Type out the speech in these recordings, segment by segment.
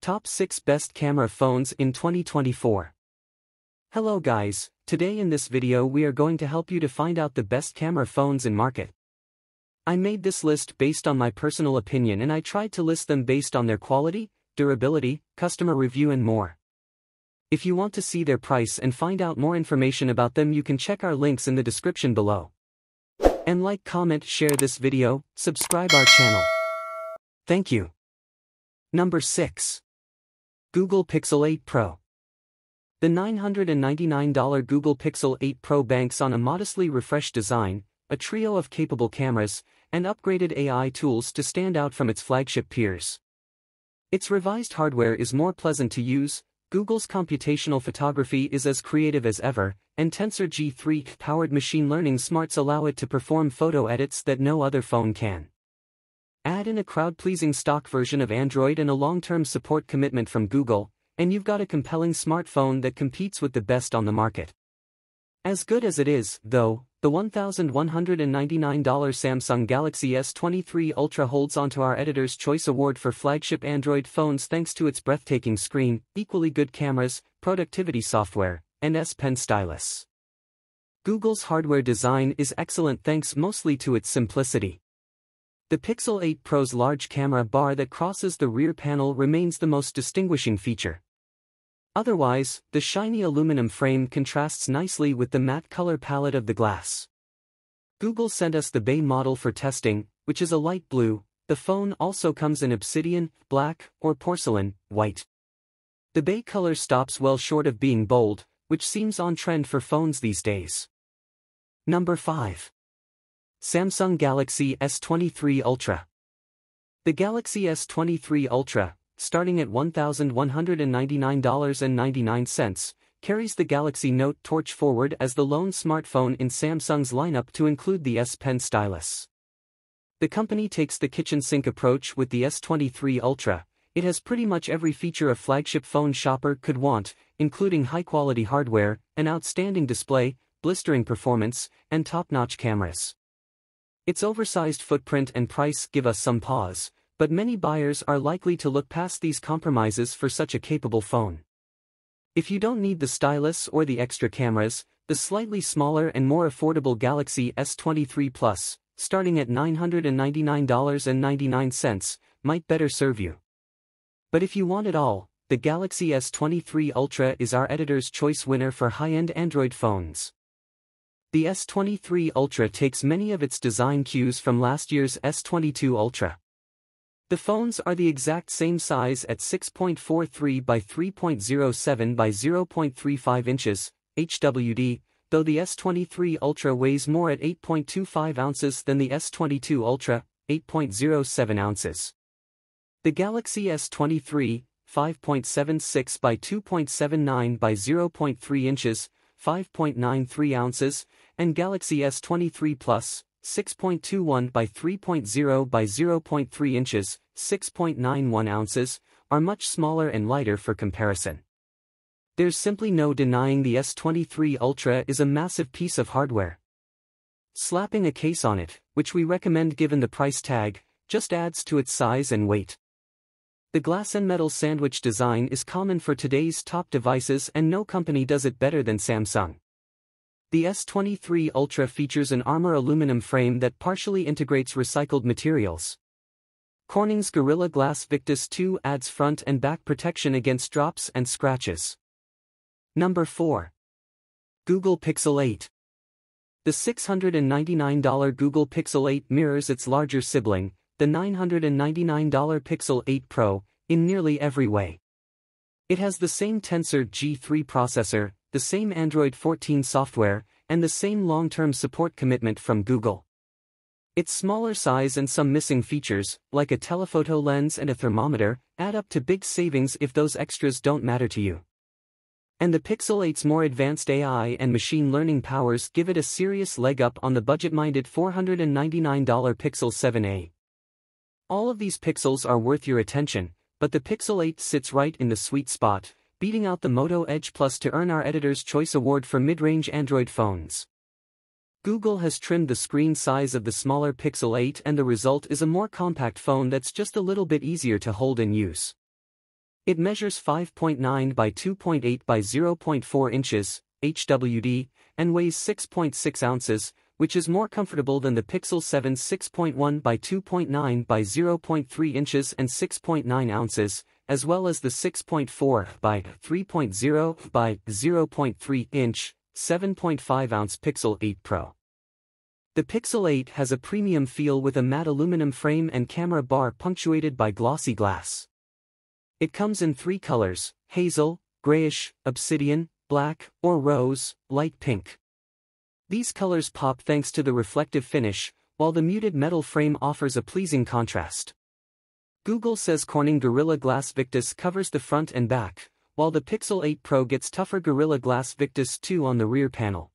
Top 6 Best Camera Phones in 2024. Hello guys, today in this video we are going to help you to find out the best camera phones in market. I made this list based on my personal opinion and I tried to list them based on their quality, durability, customer review and more. If you want to see their price and find out more information about them, you can check our links in the description below. And like, comment, share this video, subscribe our channel. Thank you. Number 6. Google Pixel 8 Pro. The $999 Google Pixel 8 Pro banks on a modestly refreshed design, a trio of capable cameras, and upgraded AI tools to stand out from its flagship peers. Its revised hardware is more pleasant to use, Google's computational photography is as creative as ever, and Tensor G3-powered machine learning smarts allow it to perform photo edits that no other phone can. Add in a crowd-pleasing stock version of Android and a long-term support commitment from Google, and you've got a compelling smartphone that competes with the best on the market. As good as it is, though, the $1,199 Samsung Galaxy S23 Ultra holds onto our Editor's Choice Award for flagship Android phones thanks to its breathtaking screen, equally good cameras, productivity software, and S Pen stylus. Google's hardware design is excellent thanks mostly to its simplicity. The Pixel 8 Pro's large camera bar that crosses the rear panel remains the most distinguishing feature. Otherwise, the shiny aluminum frame contrasts nicely with the matte color palette of the glass. Google sent us the Bay model for testing, which is a light blue. The phone also comes in obsidian, black, or porcelain, white. The Bay color stops well short of being bold, which seems on trend for phones these days. Number 5. Samsung Galaxy S23 Ultra. The Galaxy S23 Ultra, starting at $1,199.99, carries the Galaxy Note torch forward as the lone smartphone in Samsung's lineup to include the S Pen stylus. The company takes the kitchen sink approach with the S23 Ultra. It has pretty much every feature a flagship phone shopper could want, including high-quality hardware, an outstanding display, blistering performance, and top-notch cameras. Its oversized footprint and price give us some pause, but many buyers are likely to look past these compromises for such a capable phone. If you don't need the stylus or the extra cameras, the slightly smaller and more affordable Galaxy S23 Plus, starting at $999.99, might better serve you. But if you want it all, the Galaxy S23 Ultra is our Editor's Choice winner for high-end Android phones. The S23 Ultra takes many of its design cues from last year's S22 Ultra. The phones are the exact same size at 6.43 by 3.07 by 0.35 inches, HWD, though the S23 Ultra weighs more at 8.25 ounces than the S22 Ultra, 8.07 ounces. The Galaxy S23, 5.76 by 2.79 by 0.3 inches, 5.93 ounces, and Galaxy S23 Plus, 6.21 by 3.0 by 0.3 inches, 6.91 ounces, are much smaller and lighter for comparison. There's simply no denying the S23 Ultra is a massive piece of hardware. Slapping a case on it, which we recommend given the price tag, just adds to its size and weight. The glass and metal sandwich design is common for today's top devices and no company does it better than Samsung. The S23 Ultra features an armor aluminum frame that partially integrates recycled materials. Corning's Gorilla Glass Victus 2 adds front and back protection against drops and scratches. Number 4. Google Pixel 8. The $699 Google Pixel 8 mirrors its larger sibling, the $999 Pixel 8 Pro, in nearly every way. It has the same Tensor G3 processor, the same Android 14 software, and the same long-term support commitment from Google. Its smaller size and some missing features, like a telephoto lens and a thermometer, add up to big savings if those extras don't matter to you. And the Pixel 8's more advanced AI and machine learning powers give it a serious leg up on the budget-minded $499 Pixel 7a. All of these pixels are worth your attention, but the Pixel 8 sits right in the sweet spot, beating out the Moto Edge Plus to earn our Editor's Choice Award for mid-range Android phones. Google has trimmed the screen size of the smaller Pixel 8 and the result is a more compact phone that's just a little bit easier to hold and use. It measures 5.9 by 2.8 by 0.4 inches, HWD, and weighs 6.6 ounces, which is more comfortable than the Pixel 7's 6.1 by 2.9 by 0.3 inches and 6.9 ounces, as well as the 6.4 by 3.0 by 0.3 inch, 7.5-ounce Pixel 8 Pro. The Pixel 8 has a premium feel with a matte aluminum frame and camera bar punctuated by glossy glass. It comes in three colors: hazel, grayish, obsidian, black, or rose, light pink. These colors pop thanks to the reflective finish, while the muted metal frame offers a pleasing contrast. Google says Corning Gorilla Glass Victus covers the front and back, while the Pixel 8 Pro gets tougher Gorilla Glass Victus 2 on the rear panel.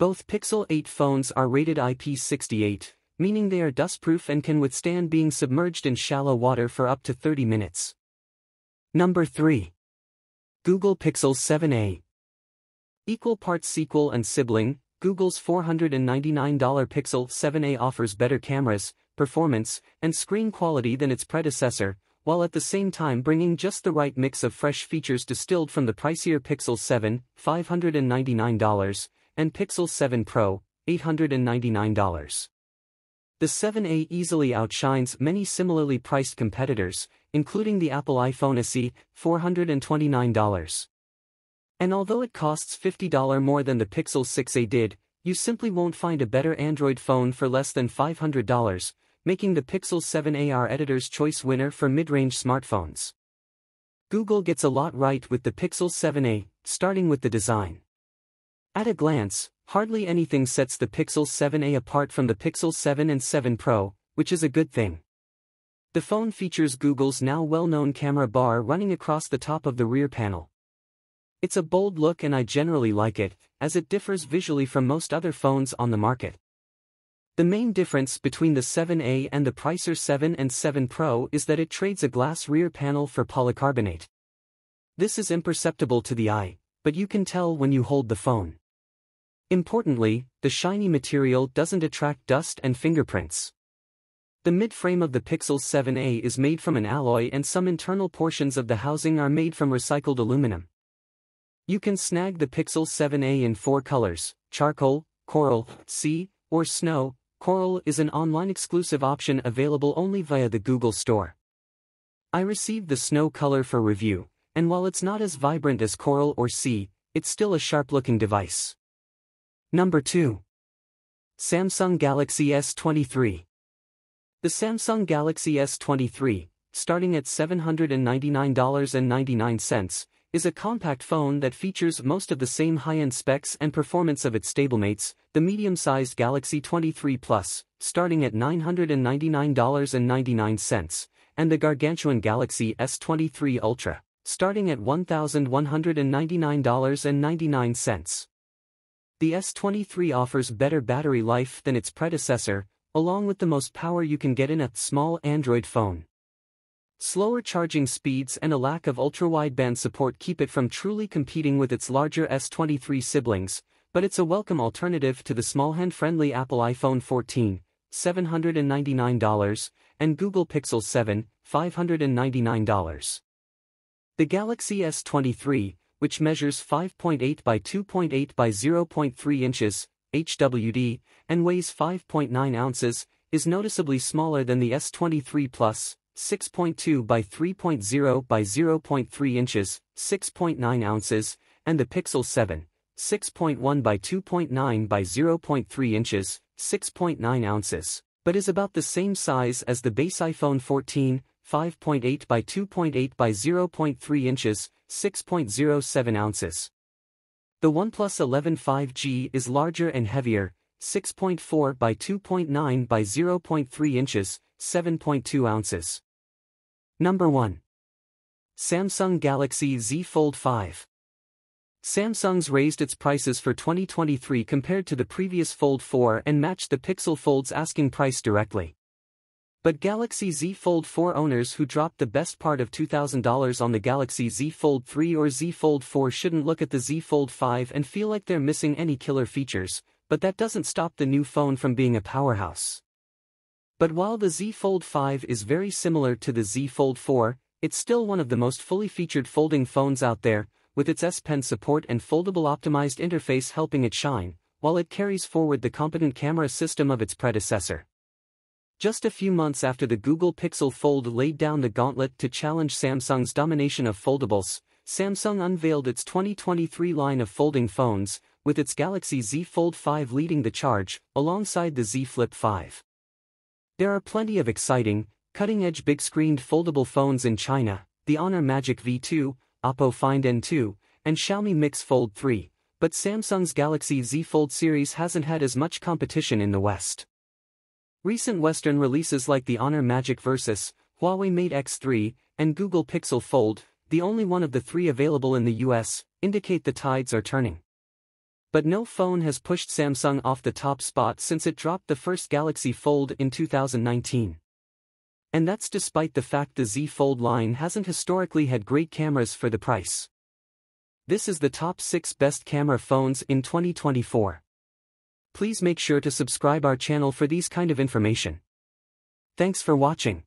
Both Pixel 8 phones are rated IP68, meaning they are dustproof and can withstand being submerged in shallow water for up to 30 minutes. Number 3. Google Pixel 7a. Equal parts sequel and sibling, Google's $499 Pixel 7a offers better cameras, performance, and screen quality than its predecessor, while at the same time bringing just the right mix of fresh features distilled from the pricier Pixel 7, $599, and Pixel 7 Pro, $899. The 7a easily outshines many similarly priced competitors, including the Apple iPhone SE, $429. And although it costs $50 more than the Pixel 6a did, you simply won't find a better Android phone for less than $500, making the Pixel 7a our editor's choice winner for mid-range smartphones. Google gets a lot right with the Pixel 7a, starting with the design. At a glance, hardly anything sets the Pixel 7a apart from the Pixel 7 and 7 Pro, which is a good thing. The phone features Google's now well-known camera bar running across the top of the rear panel. It's a bold look and I generally like it, as it differs visually from most other phones on the market. The main difference between the 7a and the pricer 7 and 7 Pro is that it trades a glass rear panel for polycarbonate. This is imperceptible to the eye, but you can tell when you hold the phone. Importantly, the shiny material doesn't attract dust and fingerprints. The mid-frame of the Pixel 7a is made from an alloy and some internal portions of the housing are made from recycled aluminum. You can snag the Pixel 7a in four colors: charcoal, coral, sea, or snow. Coral is an online exclusive option available only via the Google Store. I received the snow color for review, and while it's not as vibrant as coral or sea, it's still a sharp-looking device. Number 2. Samsung Galaxy S23. The Samsung Galaxy S23, starting at $799.99, is a compact phone that features most of the same high-end specs and performance of its stablemates, the medium-sized Galaxy S23 Plus, starting at $999.99, and the gargantuan Galaxy S23 Ultra, starting at $1,199.99. The S23 offers better battery life than its predecessor, along with the most power you can get in a small Android phone. Slower charging speeds and a lack of ultra-wideband support keep it from truly competing with its larger S23 siblings, but it's a welcome alternative to the small hand-friendly Apple iPhone 14, $799, and Google Pixel 7, $599. The Galaxy S23, which measures 5.8 by 2.8 by 0.3 inches, HWD, and weighs 5.9 ounces, is noticeably smaller than the S23 Plus, 6.2 by 3.0 by 0.3 inches, 6.9 ounces, and the Pixel 7, 6.1 by 2.9 by 0.3 inches, 6.9 ounces, but is about the same size as the base iPhone 14, 5.8 by 2.8 by 0.3 inches, 6.07 ounces. The OnePlus 11 5G is larger and heavier, 6.4 by 2.9 by 0.3 inches, 7.2 ounces. Number 1. Samsung Galaxy Z Fold 5. Samsung's raised its prices for 2023 compared to the previous Fold 4 and matched the Pixel Fold's asking price directly. But Galaxy Z Fold 4 owners who dropped the best part of $2,000 on the Galaxy Z Fold 3 or Z Fold 4 shouldn't look at the Z Fold 5 and feel like they're missing any killer features, but that doesn't stop the new phone from being a powerhouse. But while the Z Fold 5 is very similar to the Z Fold 4, It's still one of the most fully featured folding phones out there, with its S Pen support and foldable optimized interface helping it shine, while it carries forward the competent camera system of its predecessor. Just a few months after the Google Pixel Fold laid down the gauntlet to challenge Samsung's domination of foldables, Samsung unveiled its 2023 line of folding phones, with its Galaxy Z Fold 5 leading the charge, alongside the Z Flip 5. There are plenty of exciting, cutting-edge big-screened foldable phones in China, the Honor Magic V2, Oppo Find N2, and Xiaomi Mix Fold 3, but Samsung's Galaxy Z Fold series hasn't had as much competition in the West. Recent Western releases like the Honor Magic Versus, Huawei Mate X3, and Google Pixel Fold, the only one of the three available in the US, indicate the tides are turning. But no phone has pushed Samsung off the top spot since it dropped the first Galaxy Fold in 2019. And that's despite the fact the Z Fold line hasn't historically had great cameras for the price. This is the top 6 best camera phones in 2024. Please make sure to subscribe our channel for these kind of information. Thanks for watching.